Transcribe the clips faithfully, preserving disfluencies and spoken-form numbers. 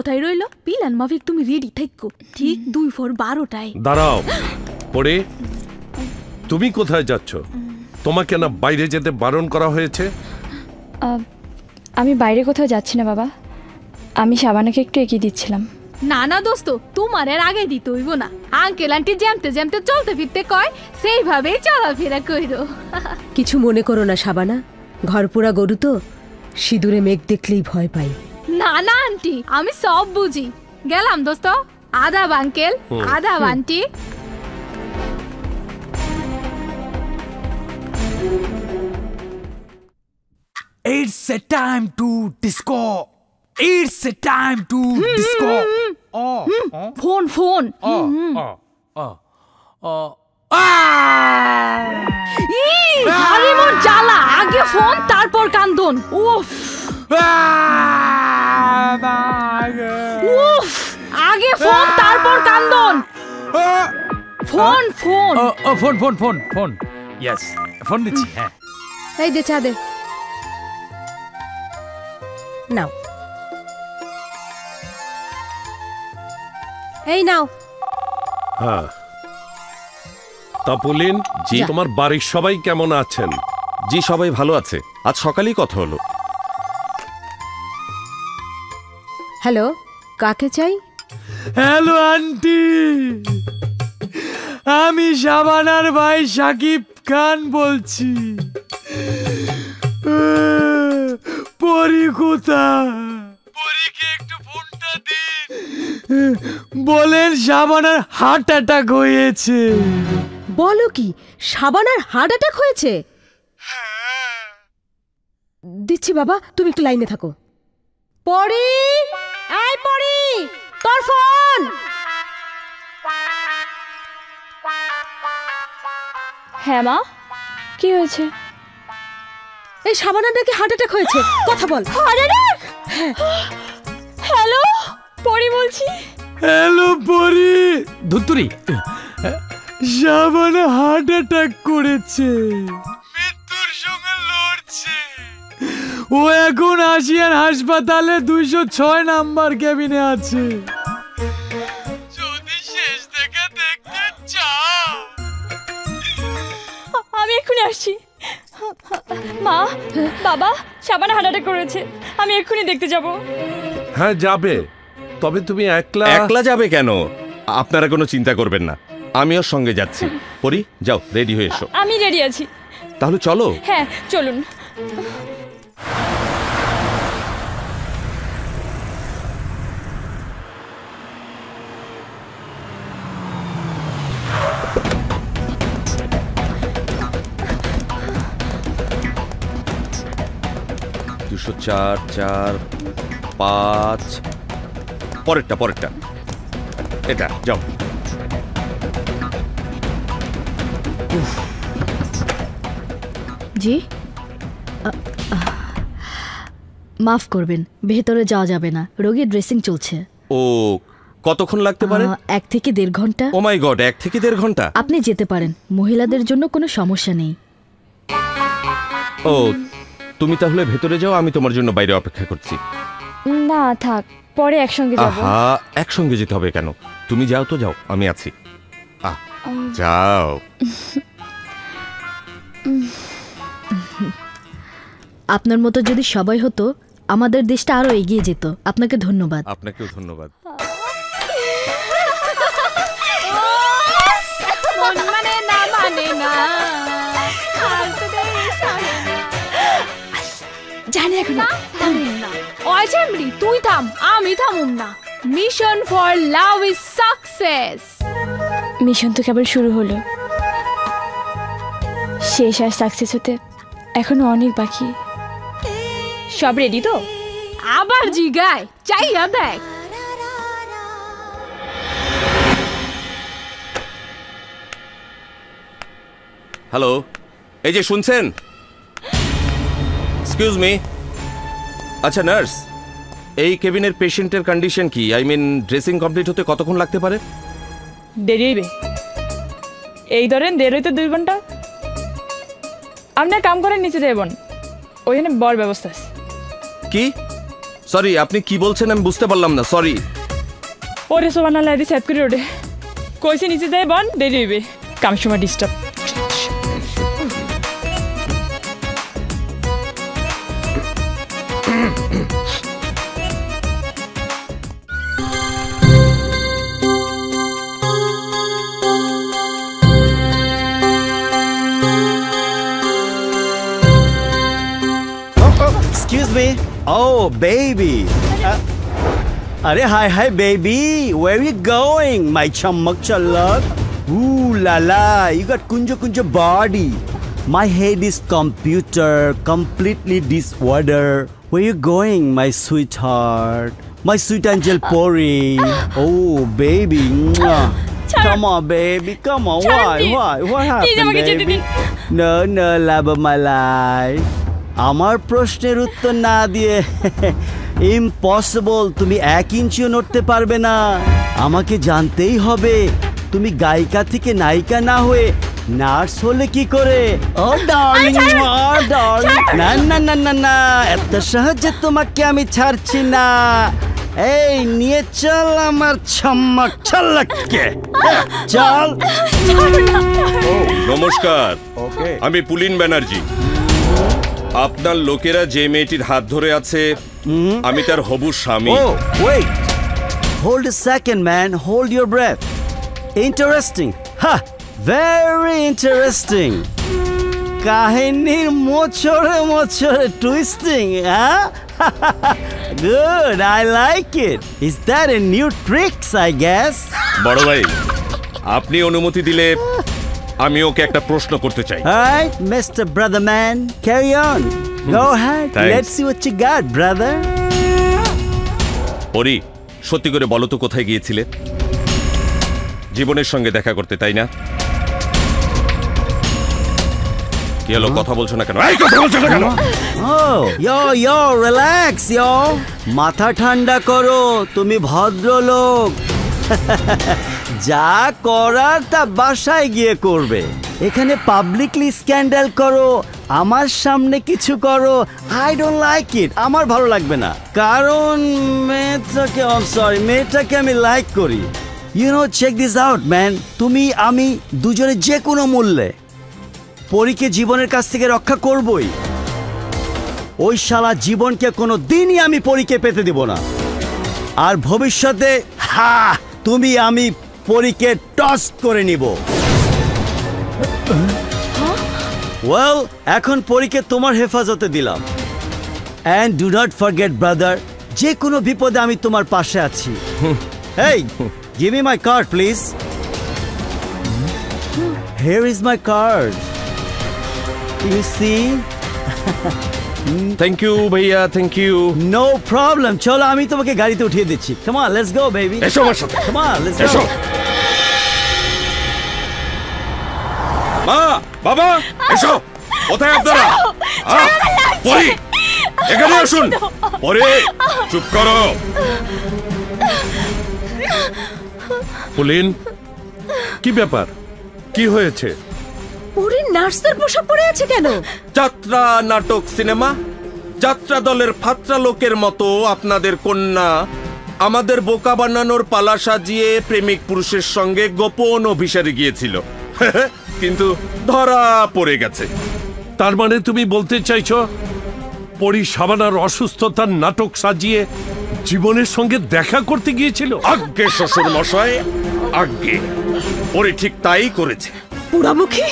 কথাই রইল পিলান মাফিক তুমি রেডি থাকো ঠিক দুই ফর বারোটায় দাঁড়াও পড়ে তুমি কোথায় যাচ্ছ তোমাকে না বাইরে যেতে বারণ করা হয়েছে আমি বাইরে কোথাও যাচ্ছি না বাবা আমি শাবানাকে একটু এগিয়ে দিচ্ছিলাম না না দোস্ত তোমার এর আগে দিতে হইব না আঙ্কেল আন্টি জ্যামতে জ্যামতে চলতে ফিরতে কয় সেইভাবেই চলাফেরা কইরো কিছু মনে করো না শাবানা ঘরপুরা গরু তো সিঁদুরে মেঘ দেখলেই ভয় পাই না না আন্টি আমি সব বুঝি গেলাম দোস্ত আদা আঙ্কেল আদা aunty It's a time to disco. It's a time to mm-hmm. disco. Mm-hmm. Oh, oh, phone, phone. Oh, mm-hmm. oh, oh, oh. Ah! Ee, Harimon jala. Aage phone, tar por kandon. Oof. Ah, baage. Oof. Aage phone, tar por kandon. Phone, phone. Oh, oh, phone, phone, phone, phone. Yes, phone dichi hai. Hey, de cha de. Now. Hey now. हाँ. तापुलिन जी तुम्हार बारिश शबाई क्या मना आच्छन? जी शबाई भालो आच्छे. आज शौकली कथोलो. Hello. काके चाई? Hello auntie. आमी शाबानार भाई शाकिब खान बोलची. পরি কোথা পরিকে একটু ফোনটা দিন বলেন শাবানার হার্ট অ্যাটাক হয়েছে বলো কি শাবানার হার্ট অ্যাটাক হয়েছে হ্যাঁ দিচ্ছি বাবা তুমি একটু লাইনে থাকো পরি আয় পরি তোর ফোন হ্যাঁ মা কি হয়েছে এই শাবানারকে হার্ট অ্যাটাক হয়েছে কথা বল আরে রে হ্যালো পরি বলছি হ্যালো পরি ধুতুরি শাবানা হার্ট অ্যাটাক করেছে মৃত্যুর সঙ্গে লড়ছে ও এখন আসিয়ান হাসপাতালে দুইশো ছয় নাম্বার কেবিনে আছে যদি শেষ দেখা দেখতে চাও আমি এখনি আসছি মা বাবা শাবানা হাঁটাটা করেছে আমি এক্ষুনি দেখতে যাব হ্যাঁ যাবে তবে তুমি একলা একলা যাবে কেন আপনারা কোনো চিন্তা করবেন না আমি ওর সঙ্গে যাচ্ছি পরি যাও রেডি হয়ে এসো আমি রেডি আছি তাহলে চলো হ্যাঁ চলুন চার চার পাঁচ পরেরটা পরেরটা এটা যাও জি মাফ করবেন ভেতরে যাওয়া যাবে না রোগীর ড্রেসিং চলছে ও কতক্ষণ লাগতে পারে এক থেকে দেড় ঘন্টা ও মাই গড এক থেকে দেড় ঘন্টা আপনি যেতে পারেন মহিলাদের জন্য কোনো সমস্যা নেই ও তুমি তাহলে ভেতরে যাও আমি তোমার জন্য বাইরে অপেক্ষা করছি না থাক পরে একসঙ্গে যাব হ্যাঁ একসঙ্গে যেতে হবে কেন তুমি যাও তো যাও আমি আছি আ যাও আপনার মতো যদি সবাই হতো আমাদের দেশটা আরো এগিয়ে যেত আপনাকে ধন্যবাদ আপনাকেও ধন্যবাদ মানে না মানে না জানি এখন থামুন না ওই জামরি তুই থাম আমি থামুম না mission for love is success mission তো কেবল শুরু হলো শেষ আর সাকসেস হতে এখনো অনেক বাকি সব রেডি তো আবার জি গায় চাই আদায় হ্যালো এই যে শুনছেন Excuse me. আচ্ছা নার্স এই কেবিনের পেশেন্টের কন্ডিশন কি আই মিন ড্রেসিং কমপ্লিট হতে কতক্ষণ লাগতে পারে দেরি হবে এই ধরেন দেরি হইতে দুই ঘন্টা আপনি কাম করেন নিচে যাবেন ওইখানে বর ব্যবস্থা আছে কি সরি, আপনি কি বলছেন আমি বুঝতে পারলাম না, সরি। ওরে সোবানাল্লাহ, এদিকে সেট করে ওঠে কইছে নিচে যায় বন দেরি হইবে, কাম সময় disturb. Excuse me. Oh, baby. Uh, Arey, hi, hi, baby. Where are you going, my chammak chalak? Ooh la la, you got kunja kunja body. My head is computer, completely disorder. Where you going, my sweetheart? My sweet angel Pori. Oh, baby. Come on, baby. Come on. Why? Why? What happened, baby? No, no, love of my life. আমার প্রশ্নের উত্তর না দিয়ে impossible, তুমি এক ইঞ্চিও নড়তে পারবে না। আমাকে জানতেই হবে তুমি গায়িকা থেকে নায়িকা না হয়ে নার্স হলে কি করে। ও ডার্লিং, ও ডার্লিং, না না না না না, এত সহজে তোমাকে আমি ছাড়ছি না। এই নিয়ে চল আমার ছাম্মা ছাল্লাককে, চল। নমস্কার, আমি পুলিন ব্যানার্জি। আপনার লোকেরা যে মেয়েটির হাত ধরে আছে আমি তার হবু স্বামী। Oh wait, hold a second man, hold your breath. Interesting, হা, ভেরি ইন্টারেস্টিং। কাহিনীর মোচড়ে মোচড়ে টুইস্টিং, হ্যাঁ? Good, I like it. Is that a new tricks, I guess? বড় ভাই, আপনি অনুমতি দিলে আমি ওকে একটা প্রশ্ন করতে চাই। Right mister brother man, carry on, go ahead, let's see what you got brother. পরি, সত্যি করে বলো তো কোথায় গিয়েছিলে? জীবনের সঙ্গে দেখা করতে, তাই না? কি হলো, কথা বলছো না কেন? এই কথা বলছো না কেন? ও ইয়ো ইয়ো, রিল্যাক্স ইয়ো, মাথা ঠান্ডা করো, তুমি ভদ্রলোক। যা করার তা বাসায় গিয়ে করবে, এখানে পাবলিকলি স্ক্যান্ডাল করো, আমার সামনে কিছু করো, আই ডোন্ট লাইক ইট। আমার ভালো লাগবে না, কারণ মেয়েটাকে, আই এম সরি, মেয়েটাকে আমি লাইক করি। You know, check this out man, তুমি আমি দুজনে যে কোনো মূল্যে পরীকে জীবনের কাছ থেকে রক্ষা করবই। ওই শালা জীবনকে কোনো দিনই আমি পরীকে পেতে দেব না। আর ভবিষ্যতে হা, তুমি আমি পরীকে টস করে নিব। ওয়েল, এখন পরীকে তোমার হেফাজতে দিলাম। And do not forget brother, যে কোনো বিপদে আমি তোমার পাশে আছি। এই, give me my card please. Here is my card, you see. Thank you ভাইয়া, থ্যাংক ইউ। নো প্রবলেম, চলো আমি তোমাকে গাড়িতে উঠিয়ে দিচ্ছি। Come on, let's go baby. এসো আমার সাথে, কাম অন, লেটস গো। মা, বাবা, এসো। কোথায় আপনারা? পরি, এখানে আসুন। পরি, চুপ করো। পুলিন, কি ব্যাপার, কি হয়েছে? পুরী নার্সদের পোশাক পরে আছে কেন? যাত্রা, নাটক, সিনেমা, যাত্রা দলের ফাত্রা লোকের মতো আপনাদের কন্যা আমাদের বোকা বানানোর পালা সাজিয়ে প্রেমিক পুরুষের সঙ্গে গোপন অভিসারে গিয়েছিল, কিন্তু ধরা পড়ে গেছে। তার মানে তুমি বলতে চাইছো পরি শাবানার অসুস্থতার নাটক সাজিয়ে জীবনের সঙ্গে দেখা করতে গিয়েছিল? আজ্ঞে শ্বশুর মশাই, আজ্ঞে, পরি ঠিক তাই করেছে। পুরামুখী,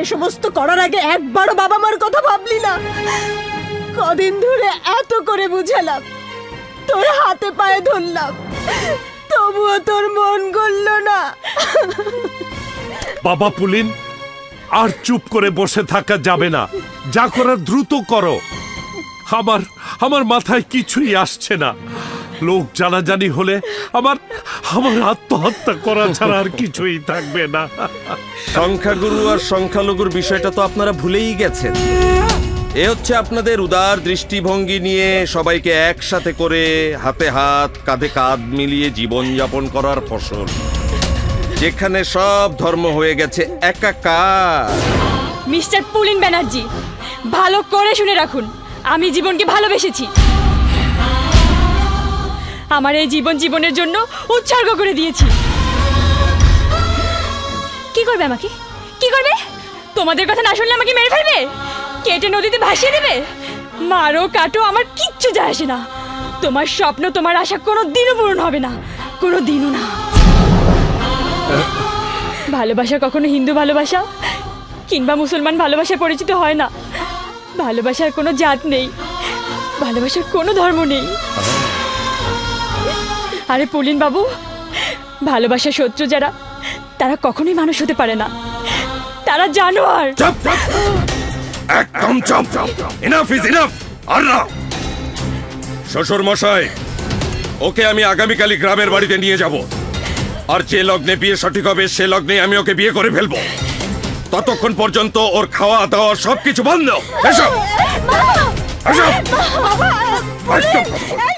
এ সমস্ত করার আগে একবারও বাবা মার কথা ভাবলি না? কদিন ধরে এত করে বুঝালাম, তোর হাতে পায়ে ধরলাম, তবুও তোর মন গড়ল না। বাবা পুলিন, আর চুপ করে বসে থাকা যাবে না, যা করার দ্রুত করো। আমার আমার মাথায় কিছুই আসছে না। লোক জানাজানি হলে আমার আমার আত্মহত্যা করা ছাড়া আর কিছুই থাকবে না। সংখ্যাগুরু আর সংখ্যালঘুর বিষয়টা তো আপনারা ভুলেই গেছেন। এ হচ্ছে আপনাদের উদার দৃষ্টিভঙ্গি নিয়ে সবাইকে একসাথে করে হাতে হাত কাঁধে কাঁধ মিলিয়ে জীবনযাপন করার ফসল, যেখানে সব ধর্ম হয়ে গেছে একাকার। মিস্টার পুলিন ব্যানার্জি, ভালো করে শুনে রাখুন, আমি জীবনকে ভালোবেসেছি। আমার এই জীবন জীবনের জন্য উৎসর্গ করে দিয়েছি। কি করবে আমাকে? কি করবে? তোমাদের কথা না শুনলে আমাকে মেরে ফেলবে, কেটে নদীতে ভাসিয়ে দেবে। মারো কাটো, আমার কিচ্ছু যায় আসে না। তোমার স্বপ্ন, তোমার আশা কোনো দিনও পূরণ হবে না, কোনো দিনও না। ভালোবাসা কখনো হিন্দু ভালোবাসা কিংবা মুসলমান ভালোবাসায় পরিচিত হয় না। ভালোবাসার কোনো জাত নেই, ভালোবাসার কোনো ধর্ম নেই। আরে পুলিন বাবু, ভালোবাসা শত্রু যারা, তারা কখনোই মানুষ হতে পারে না, তারা জানোয়ার। একদম চুপ। Enough is enough. আর না, শ্বশুর মশাই, ওকে আমি আগামীকালই গ্রামের বাড়িতে নিয়ে যাব। আর যে লগ্নে বিয়ে সঠিক হবে, সে লগ্নে আমি ওকে বিয়ে করে ফেলবো। ততক্ষণ পর্যন্ত ওর খাওয়া দাওয়া সবকিছু বন্ধ। এসব এসব